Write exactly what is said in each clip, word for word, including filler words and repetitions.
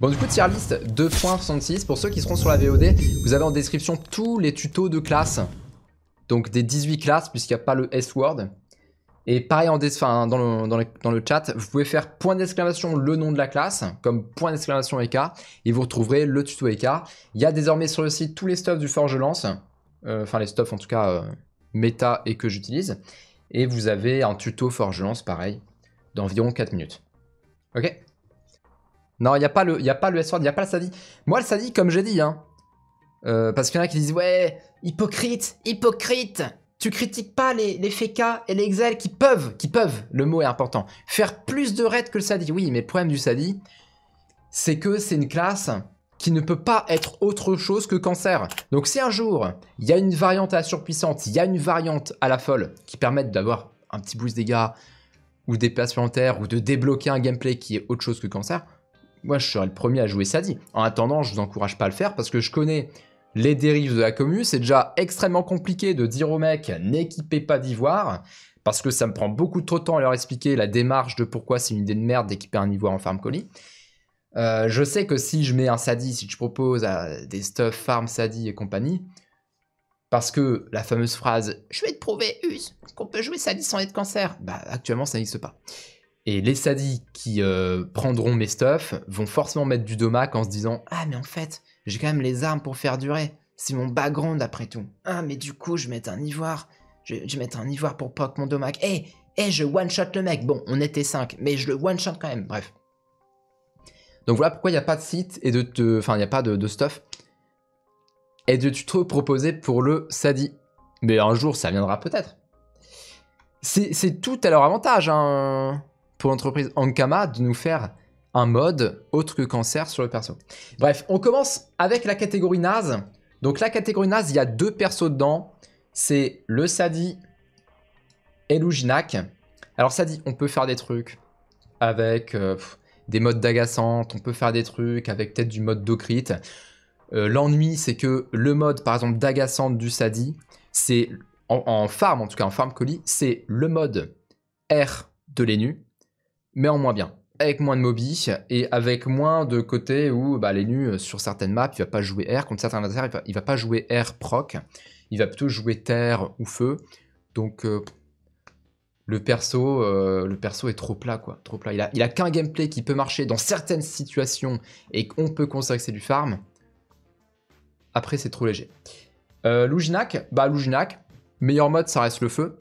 Bon, du coup, tier list deux point soixante-six. Pour ceux qui seront sur la V O D, vous avez en description tous les tutos de classe. Donc des dix-huit classes, puisqu'il n'y a pas le S-word. Et pareil, en enfin, dans, le, dans, le, dans le chat, vous pouvez faire point d'exclamation le nom de la classe, comme point d'exclamation Eca, et vous retrouverez le tuto Eca. Il y a désormais sur le site tous les stuffs du Forgelance, euh, enfin les stuffs en tout cas euh, méta et que j'utilise. Et vous avez un tuto Forgelance, pareil, d'environ quatre minutes. Ok. Non, il n'y a pas le, le S-word, il n'y a pas le Sadi. Moi, le Sadi, comme j'ai dit, hein, euh, parce qu'il y en a qui disent « Ouais, hypocrite, hypocrite !» Tu critiques pas les, les Feca et les Xel qui peuvent, qui peuvent, le mot est important, faire plus de raids que le Sadi. Oui, mais le problème du Sadi, c'est que c'est une classe qui ne peut pas être autre chose que cancer. Donc si un jour, il y a une variante à la surpuissante, il y a une variante à la folle, qui permettent d'avoir un petit boost dégâts, ou des places supplémentaires, ou de débloquer un gameplay qui est autre chose que cancer, moi je serais le premier à jouer Sadi. En attendant, je vous encourage pas à le faire, parce que je connais... les dérives de la commu, c'est déjà extrêmement compliqué de dire aux mecs « n'équipez pas d'ivoire » parce que ça me prend beaucoup trop de temps à leur expliquer la démarche de pourquoi c'est une idée de merde d'équiper un ivoire en farm colis. Euh, je sais que si je mets un Sadi, si je propose à des stuff farm, Sadi et compagnie, parce que la fameuse phrase « je vais te prouver, Us, qu'on peut jouer Sadi sans être cancer », bah actuellement ça n'existe pas. Et les Sadi qui euh, prendront mes stuff vont forcément mettre du domac en se disant « ah mais en fait... j'ai quand même les armes pour faire durer. C'est mon background après tout. Ah, mais du coup, je vais mettre un ivoire. Je, je vais mettre un ivoire pour poke mon domac. Eh, hey, hey, je one-shot le mec. Bon, on était cinq, mais je le one-shot quand même. Bref. Donc voilà pourquoi il n'y a pas de site et de... te... enfin, il n'y a pas de, de stuff. Et de tuto proposé pour le Sadi. Mais un jour, ça viendra peut-être. C'est tout à leur avantage, hein, pour l'entreprise Ankama de nous faire... un mode autre que cancer sur le perso. Bref, on commence avec la catégorie naze. Donc la catégorie naze, il y a deux persos dedans. C'est le Sadi et l'Ouginak. Alors Sadi, on peut faire des trucs avec euh, pff, des modes d'agaçante. On peut faire des trucs avec peut-être du mode d'ocrit. Euh, L'ennui, c'est que le mode, par exemple, d'agaçante du Sadi, c'est en, en farm, en tout cas en farm colis, c'est le mode R de l'Enu, mais en moins bien. Avec moins de mobi et avec moins de côté où bah, les nus sur certaines maps il va pas jouer R, contre certains adversaires il va, il va pas jouer R proc, il va plutôt jouer terre ou feu. Donc euh, le perso euh, le perso est trop plat quoi, trop plat. Il a, il a qu'un gameplay qui peut marcher dans certaines situations et qu'on peut considérer que c'est du farm. Après c'est trop léger. Euh, L'Ouginak, bah L'Ouginak, meilleur mode ça reste le feu.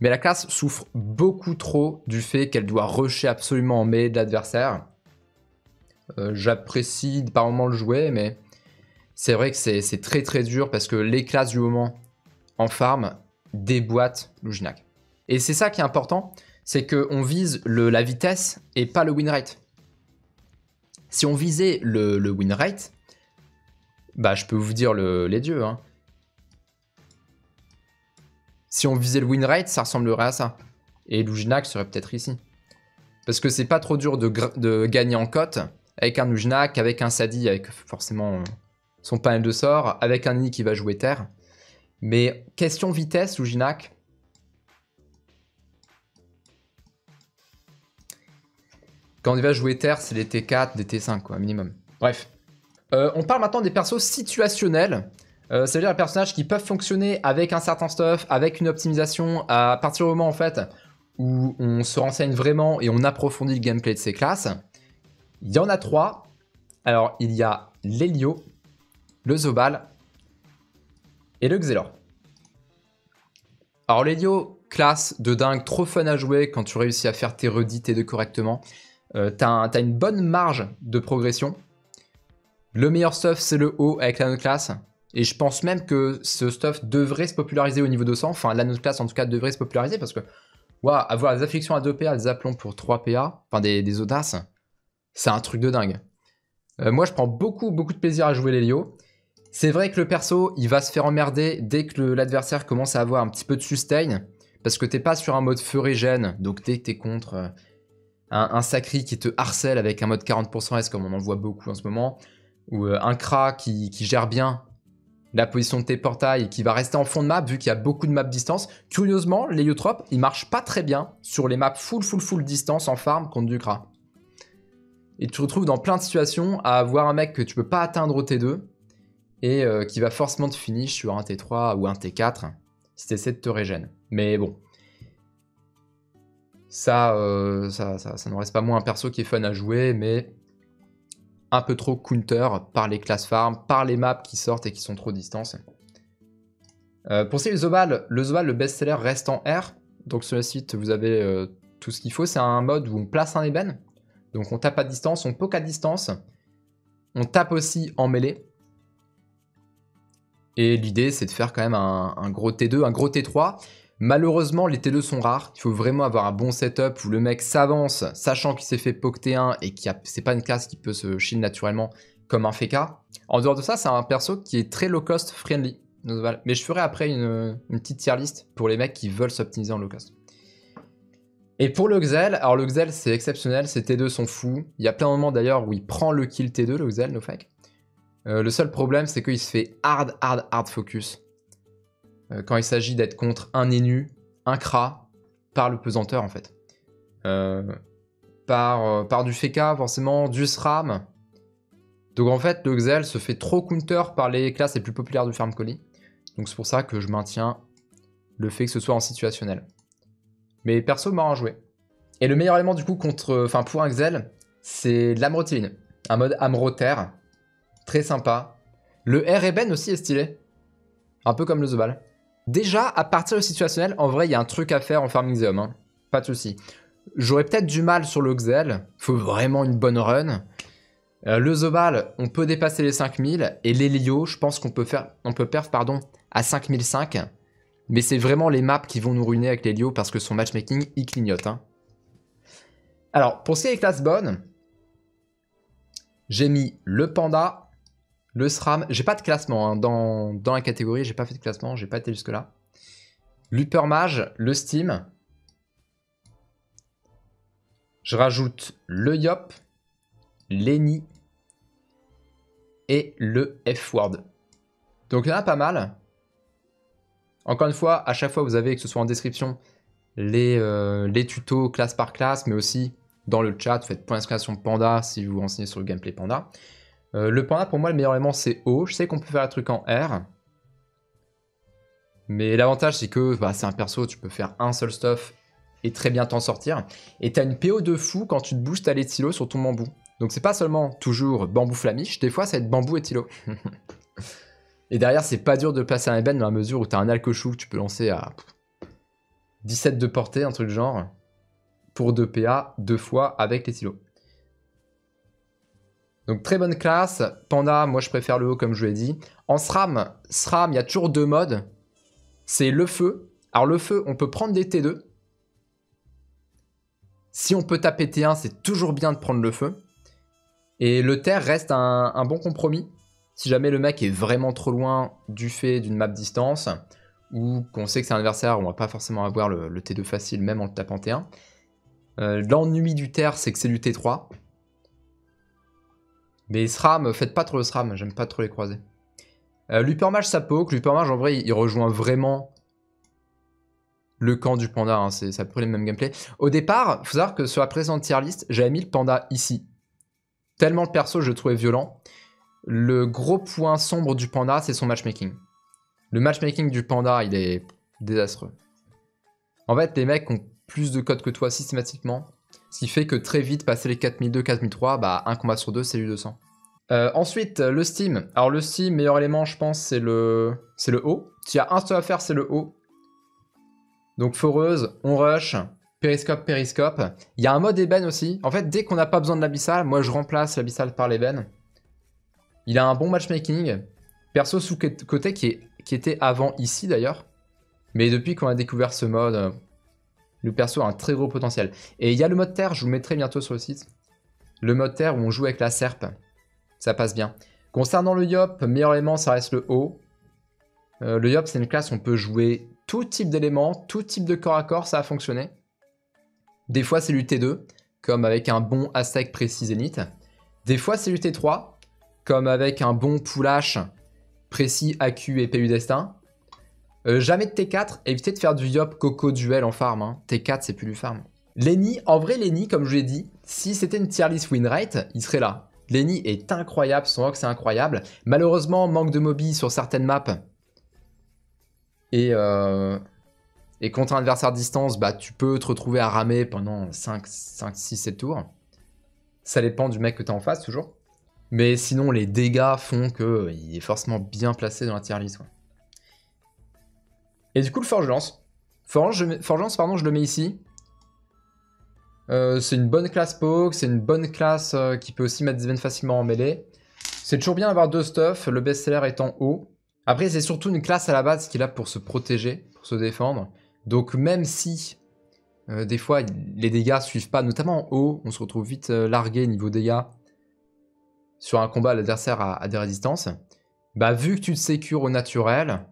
Mais la classe souffre beaucoup trop du fait qu'elle doit rusher absolument en mêlée de l'adversaire. Euh, J'apprécie par moment le jouer, mais c'est vrai que c'est très très dur parce que les classes du moment en farm déboîtent l'Ouginak. Et c'est ça qui est important, c'est qu'on vise le, la vitesse et pas le win rate. Si on visait le, le win rate, bah je peux vous dire le, les dieux, hein. Si on visait le win rate, ça ressemblerait à ça. Et l'Ouginak serait peut-être ici. Parce que c'est pas trop dur de, de gagner en cote avec un Ouginak, avec un Sadi, avec forcément son panel de sorts, avec un Eni qui va jouer terre. Mais question vitesse, Ouginak. Quand il va jouer terre, c'est des T quatre, des T cinq, quoi, minimum. Bref. Euh, on parle maintenant des persos situationnels. Euh, ça veut dire des personnages qui peuvent fonctionner avec un certain stuff, avec une optimisation, à partir du moment en fait où on se renseigne vraiment et on approfondit le gameplay de ces classes. Il y en a trois. Alors il y a l'Elio, le Zobal et le Xelor. Alors l'Elio, classe de dingue, trop fun à jouer quand tu réussis à faire tes redits et de correctement. Euh, t'as un, t'as une bonne marge de progression. Le meilleur stuff c'est le haut avec la note classe. Et je pense même que ce stuff devrait se populariser au niveau deux cents. Enfin, la note classe, en tout cas, devrait se populariser. Parce que, waouh, avoir des afflictions à deux P A, des aplombs pour trois P A, enfin des, des audaces, c'est un truc de dingue. Euh, moi, je prends beaucoup, beaucoup de plaisir à jouer l'Elio. C'est vrai que le perso, il va se faire emmerder dès que l'adversaire commence à avoir un petit peu de sustain. Parce que t'es pas sur un mode feu régène. Donc, dès que t'es contre euh, un, un Sacrieur qui te harcèle avec un mode quarante pour cent S, comme on en voit beaucoup en ce moment, ou euh, un Cra qui, qui gère bien la position de tes portails qui va rester en fond de map vu qu'il y a beaucoup de maps distance. Curieusement, l'héliotrope, il marche pas très bien sur les maps full full full distance en farm contre du Cra. Et tu te retrouves dans plein de situations à avoir un mec que tu peux pas atteindre au T deux et euh, qui va forcément te finish sur un T trois ou un T quatre si tu essaies de te régène. Mais bon, ça, euh, ça, ça, ça n'en reste pas moins un perso qui est fun à jouer, mais un peu trop counter par les classes farm, par les maps qui sortent et qui sont trop distantes. Euh, pour ce qui est du Zobal, le Zobal, le best-seller reste en R. Donc sur le site, vous avez euh, tout ce qu'il faut. C'est un mode où on place un ébène. Donc on tape à distance, on poke à distance, on tape aussi en mêlée. Et l'idée c'est de faire quand même un, un gros T deux, un gros T trois. Malheureusement les T deux sont rares, il faut vraiment avoir un bon setup où le mec s'avance, sachant qu'il s'est fait poke T un et que c'est pas une classe qui peut se shield naturellement comme un Feca. En dehors de ça, c'est un perso qui est très low cost friendly. Mais je ferai après une, une petite tier list pour les mecs qui veulent s'optimiser en low cost. Et pour le Xel, alors le Xel c'est exceptionnel, ses T deux sont fous. Il y a plein de moments d'ailleurs où il prend le kill T deux, le Xel, no fake. Euh, le seul problème c'est qu'il se fait hard, hard, hard focus. Euh, quand il s'agit d'être contre un Enu, un Cra, par le pesanteur en fait. Euh, par, euh, par du Feca forcément, du Sram. Donc en fait le Xel se fait trop counter par les classes les plus populaires du farm colis. Donc c'est pour ça que je maintiens le fait que ce soit en situationnel. Mais perso, marrant à jouer. Et le meilleur élément du coup contre, enfin pour un Xel, c'est l'amrotiline. Un mode amrotaire. Très sympa. Le R ébène aussi est stylé. Un peu comme le Zobal. Déjà, à partir du situationnel, en vrai, il y a un truc à faire en Kolizeum. Hein. Pas de souci. J'aurais peut-être du mal sur le Xel. Faut vraiment une bonne run. Euh, le Zobal, on peut dépasser les cinq mille. Et les Lio, je pense qu'on peut faire, on peut perf, pardon, à cinq mille cinq. Mais c'est vraiment les maps qui vont nous ruiner avec les Lio parce que son matchmaking, il clignote. Hein. Alors, pour ce qui est des classes bonnes, j'ai mis le Panda, le Sram. J'ai pas de classement hein. dans, dans la catégorie, j'ai pas fait de classement, j'ai pas été jusque-là. L'Hupper Mage, le Steam. Je rajoute le Iop, l'Eni et le F-Word. Donc il y en a pas mal. Encore une fois, à chaque fois, vous avez, que ce soit en description, les, euh, les tutos classe par classe, mais aussi dans le chat, vous faites point d'exclamation Panda si vous vous renseignez sur le gameplay Panda. Euh, le Panda, pour moi, le meilleur élément, c'est O. Je sais qu'on peut faire un truc en R. Mais l'avantage, c'est que bah, c'est un perso, tu peux faire un seul stuff et très bien t'en sortir. Et t'as une P O de fou quand tu te boostes à l'éthilo sur ton bambou. Donc c'est pas seulement toujours bambou flamiche, des fois, ça va être bambou éthilo. Et derrière, c'est pas dur de placer un ébène dans la mesure où t'as un alcochou que tu peux lancer à dix-sept de portée, un truc de genre, pour deux P A, deux fois avec les silos. Donc très bonne classe. Panda, moi je préfère le haut comme je vous l'ai dit. En SRAM, SRAM, il y a toujours deux modes. C'est le feu. Alors le feu, on peut prendre des T deux. Si on peut taper T un, c'est toujours bien de prendre le feu. Et le terre reste un, un bon compromis. Si jamais le mec est vraiment trop loin du fait d'une map distance, ou qu'on sait que c'est un adversaire, on va pas forcément avoir le, le T deux facile, même en le tapant T un. Euh, L'ennui du terre, c'est que c'est du T trois. Mais SRAM, faites pas trop le SRAM, j'aime pas trop les croiser. Euh, L'Hupper Mage, ça poke. L'Hupper Mage, en vrai, il rejoint vraiment le camp du Panda. Hein, c'est à peu près le même gameplay. Au départ, faut savoir que sur la présente tier list, j'avais mis le Panda ici. Tellement le perso, je le trouvais violent. Le gros point sombre du Panda, c'est son matchmaking. Le matchmaking du Panda, il est désastreux. En fait, les mecs ont plus de codes que toi systématiquement, ce qui fait que très vite, passer les quatre mille deux cents, quatre mille trois cents, bah, un combat sur deux, c'est du deux cents. Euh, ensuite, le Steam. Alors le Steam, meilleur élément, je pense, c'est le c'est le haut. S'il y a un seul à faire, c'est le haut. Donc foreuse, on rush, périscope, périscope. Il y a un mode ébène aussi. En fait, dès qu'on n'a pas besoin de l'abyssal, moi je remplace l'abyssal par l'ébène. Il a un bon matchmaking, perso sous-côté qui, qui était avant ici d'ailleurs. Mais depuis qu'on a découvert ce mode, euh, le perso a un très gros potentiel. Et il y a le mode terre, je vous mettrai bientôt sur le site. Le mode terre où on joue avec la serpe, ça passe bien. Concernant le Iop, meilleur élément ça reste le haut. Euh, le Iop c'est une classe où on peut jouer tout type d'éléments, tout type de corps à corps, ça a fonctionné. Des fois c'est du T deux, comme avec un bon Aztec précis zénith. Des fois c'est du T trois. Comme avec un bon poulache précis A Q et P U Destin. Euh, jamais de T quatre, évitez de faire du Iop Coco duel en farm. Hein. T quatre, c'est plus du farm. L'Eni, en vrai, l'Eni, comme je l'ai dit, si c'était une tier list winrate, il serait là. L'Eni est incroyable, son Ox est incroyable. Malheureusement, manque de mobi sur certaines maps. Et, euh, et contre un adversaire à distance, bah, tu peux te retrouver à ramer pendant cinq, six, sept tours. Ça dépend du mec que tu as en face, toujours. Mais sinon, les dégâts font qu'il est forcément bien placé dans la tier list. Ouais. Et du coup, le Forgelance. Forgelance, pardon, je le mets ici. Euh, c'est une bonne classe poke, c'est une bonne classe euh, qui peut aussi mettre des events facilement en mêlée. C'est toujours bien d'avoir deux stuff, le best-seller étant haut. Après, c'est surtout une classe à la base qui est là pour se protéger, pour se défendre. Donc même si euh, des fois les dégâts suivent pas, notamment en haut, on se retrouve vite euh, largué niveau dégâts sur un combat, l'adversaire a, a des résistances. Bah vu que tu te sécures au naturel,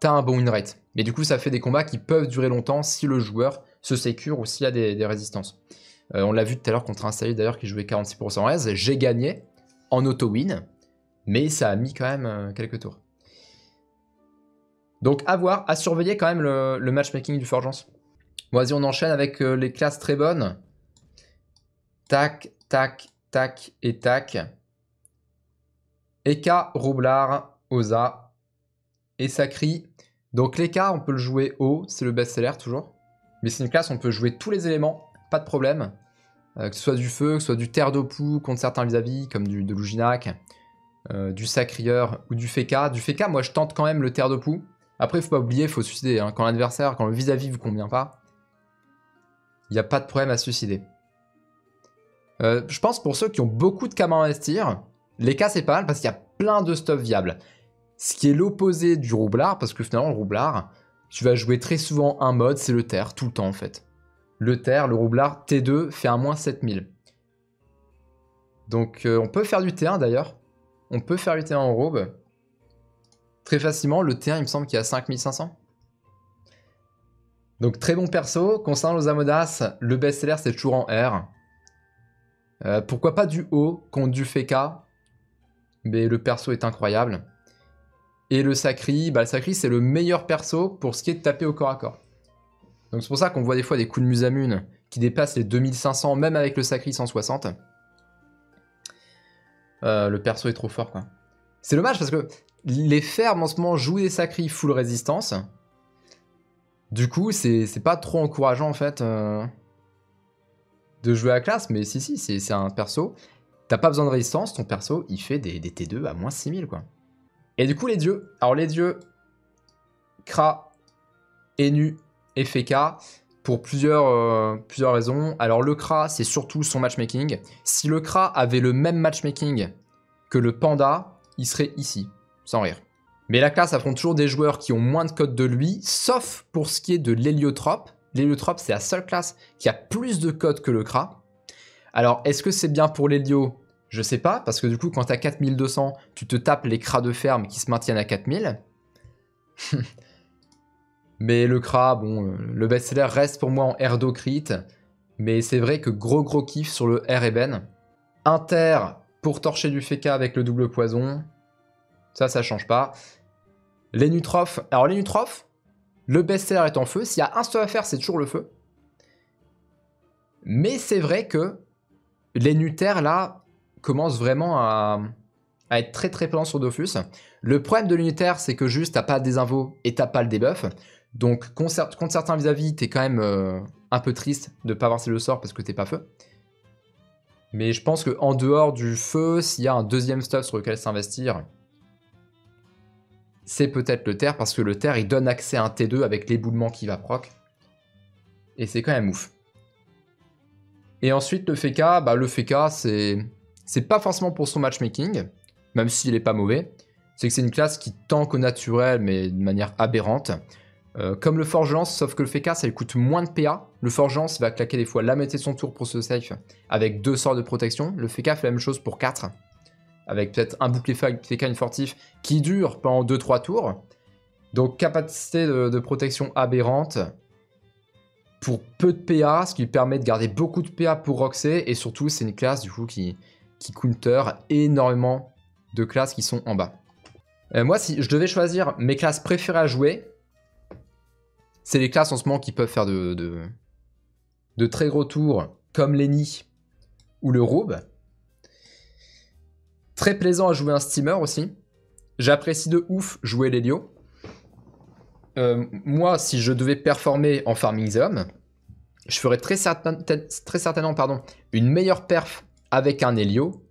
t'as un bon win rate. Mais du coup, ça fait des combats qui peuvent durer longtemps si le joueur se sécure ou s'il y a des, des résistances. Euh, on l'a vu tout à l'heure contre un Salut d'ailleurs qui jouait quarante-six pour cent res. J'ai gagné en auto-win, mais ça a mis quand même euh, quelques tours. Donc à voir, à surveiller quand même le, le matchmaking du Forgelance. Bon, vas-y, on enchaîne avec euh, les classes très bonnes. Tac, tac, tac et tac. Eca, Roublard, Osa et Sacrieur. Donc l'Eca, on peut le jouer haut, c'est le best-seller toujours. Mais c'est une classe, on peut jouer tous les éléments, pas de problème. Euh, que ce soit du feu, que ce soit du terre d'opou contre certains vis-à-vis, comme du, de l'Ouginak, euh, du Sacrieur ou du Feca. Du Feca, moi je tente quand même le terre d'opou. Après, il faut pas oublier, il faut se suicider. Hein. Quand l'adversaire, quand le vis-à-vis vous convient pas, il n'y a pas de problème à se suicider. Euh, je pense pour ceux qui ont beaucoup de cas à investir, les cas c'est pas mal parce qu'il y a plein de stuff viable. Ce qui est l'opposé du Roublard, parce que finalement le Roublard, tu vas jouer très souvent un mode, c'est le terre, tout le temps en fait. Le terre, le Roublard T deux fait un moins sept mille. Donc euh, on peut faire du T un d'ailleurs. On peut faire du T un en robe. Très facilement, le T un il me semble qu'il y a cinq mille cinq cents. Donc très bon perso. Concernant les Amodas, le best-seller c'est toujours en R. Euh, pourquoi pas du haut contre du Feca. Mais le perso est incroyable. Et le Sacri, bah le Sacri c'est le meilleur perso pour ce qui est de taper au corps à corps. Donc c'est pour ça qu'on voit des fois des coups de Musamune qui dépassent les deux mille cinq cents, même avec le Sacri cent soixante. Euh, le perso est trop fort quoi. C'est dommage parce que les fermes en ce moment jouent des Sacri full résistance. Du coup c'est pas trop encourageant en fait euh, de jouer à la classe, mais si si c'est un perso. T'as pas besoin de résistance, ton perso il fait des, des T deux à moins six mille quoi. Et du coup, les dieux. Alors, les dieux, Cra, Enu et Feca, pour plusieurs, euh, plusieurs raisons. Alors, le Cra, c'est surtout son matchmaking. Si le Cra avait le même matchmaking que le Panda, il serait ici, sans rire. Mais la classe affronte toujours des joueurs qui ont moins de codes de lui, sauf pour ce qui est de l'héliotrope. L'héliotrope, c'est la seule classe qui a plus de codes que le Cra. Alors, est-ce que c'est bien pour l'hélio ? Je sais pas, parce que du coup, quand t'as quatre mille deux cents, tu te tapes les cras de ferme qui se maintiennent à quatre mille. Mais le cra, bon, le best-seller reste pour moi en R d'Ocrit. Mais c'est vrai que gros gros kiff sur le R ébène. Inter pour torcher du Feca avec le double poison. Ça, ça change pas. Les nutrophes. Alors les nutrophes, le best-seller est en feu. S'il y a un stuff à faire, c'est toujours le feu. Mais c'est vrai que les nutères, là... commence vraiment à, à être très très présent sur Dofus. Le problème de l'unitaire, c'est que juste t'as pas des invos et t'as pas le debuff. Donc concert, contre certains vis-à-vis, t'es quand même euh, un peu triste de pas avancer le sort parce que t'es pas feu. Mais je pense que en dehors du feu, s'il y a un deuxième stuff sur lequel s'investir, c'est peut-être le terre, parce que le terre il donne accès à un T deux avec l'éboulement qui va proc. Et c'est quand même ouf. Et ensuite le Feca, bah le Feca c'est... c'est pas forcément pour son matchmaking, même s'il est pas mauvais. C'est que c'est une classe qui tank au naturel, mais de manière aberrante. Euh, comme le Forgelance, sauf que le Feca, ça lui coûte moins de P A. Le Forgelance, il va claquer des fois la moitié de son tour pour se safe, avec deux sorts de protection. Le Feca fait la même chose pour quatre, avec peut-être un bouclier Feca, une fortif, qui dure pendant deux trois tours. Donc capacité de, de protection aberrante, pour peu de P A, ce qui lui permet de garder beaucoup de P A pour roxer, et surtout, c'est une classe du coup qui... qui counter énormément de classes qui sont en bas. Euh, moi, si je devais choisir mes classes préférées à jouer, c'est les classes en ce moment qui peuvent faire de, de, de très gros tours, comme l'Eni ou le Roube. Très plaisant à jouer un Steamer aussi. J'apprécie de ouf jouer l'Elio. Euh, moi, si je devais performer en Farmingzeum, je ferais très, certain, très certainement pardon, une meilleure perf avec un Elio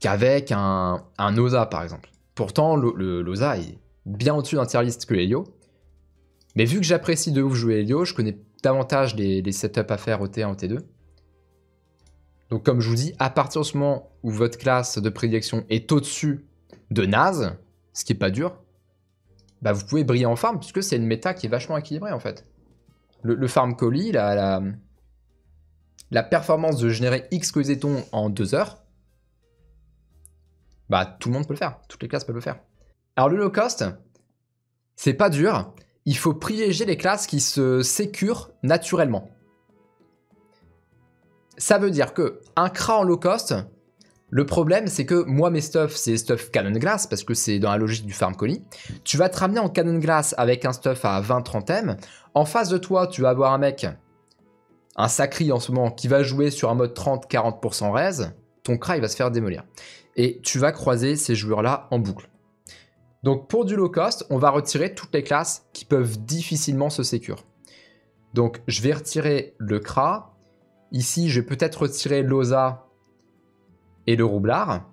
qu'avec un, un Osa, par exemple. Pourtant, l'Osa est bien au-dessus d'un tier list que l'Elio. Mais vu que j'apprécie de ouf jouer Elio, je connais davantage les, les setups à faire au T un, au T deux. Donc comme je vous dis, à partir de ce moment où votre classe de prédilection est au-dessus de naze, ce qui n'est pas dur, bah vous pouvez briller en farm, puisque c'est une méta qui est vachement équilibrée en fait. Le, le farm colis, la, la, la performance de générer X colizetons en deux heures, bah tout le monde peut le faire, toutes les classes peuvent le faire. Alors le low cost, c'est pas dur, il faut privilégier les classes qui se sécurent naturellement. Ça veut dire que un Cra en low cost, le problème c'est que moi mes stuff c'est stuff Cannon Glass parce que c'est dans la logique du farm colis. Tu vas te ramener en Cannon Glass avec un stuff à vingt trente M. En face de toi tu vas avoir un mec, un Sacrieur en ce moment qui va jouer sur un mode trente à quarante pour cent raise. Ton Cra il va se faire démolir. Et tu vas croiser ces joueurs là en boucle. Donc pour du low cost on va retirer toutes les classes qui peuvent difficilement se sécure. Donc je vais retirer le Cra. Ici, je vais peut-être retirer l'Osa et le Roublard.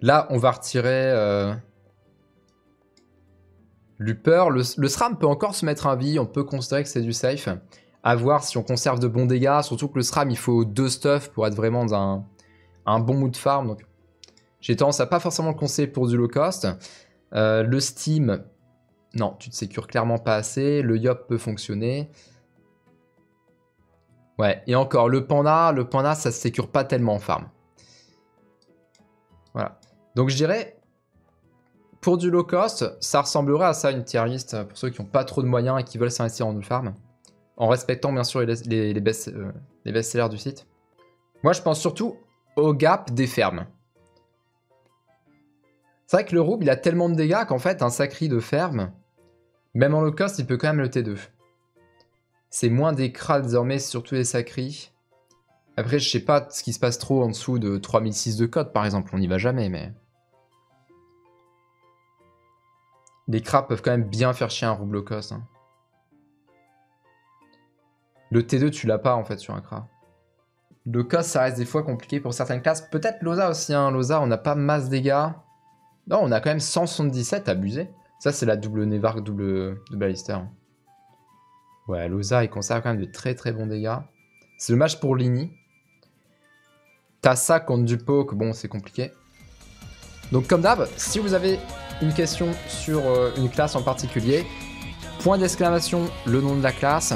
Là, on va retirer euh, l'Hupper. Le, le Sram peut encore se mettre un vie. On peut considérer que c'est du safe. À voir si on conserve de bons dégâts. Surtout que le Sram, il faut deux stuff pour être vraiment dans un, un bon mood farm. Donc, j'ai tendance à pas forcément le conseiller pour du low cost. Euh, le Steam, non, tu te sécures clairement pas assez. Le Iop peut fonctionner. Ouais, et encore, le panda, le panda, ça se sécure pas tellement en farm. Voilà. Donc je dirais, pour du low cost, ça ressemblerait à ça, une tier list, pour ceux qui n'ont pas trop de moyens et qui veulent s'investir en farm. En respectant, bien sûr, les, les, les best-sellers euh, best du site. Moi, je pense surtout au gap des fermes. C'est vrai que le rouble, il a tellement de dégâts qu'en fait, un sacri de ferme, même en low cost, il peut quand même le T deux. C'est moins des Cras désormais, surtout des Sacri. Après, je sais pas ce qui se passe trop en dessous de trois mille six de code, par exemple. On n'y va jamais, mais... Les Cras peuvent quand même bien faire chier un rouble cost. Hein. Le T deux, tu l'as pas, en fait, sur un Cras. Le cost, ça reste des fois compliqué pour certaines classes. Peut-être l'Osa aussi. Hein. L'Osa, on n'a pas masse dégâts. Non, on a quand même cent soixante-dix-sept, abusé. Ça, c'est la double Nevark, double, double Balister. Hein. Ouais, l'Osa, il conserve quand même de très très bons dégâts. C'est dommage pour l'Ini. T'as ça contre du poke, bon, c'est compliqué. Donc comme d'hab, si vous avez une question sur euh, une classe en particulier, point d'exclamation, le nom de la classe.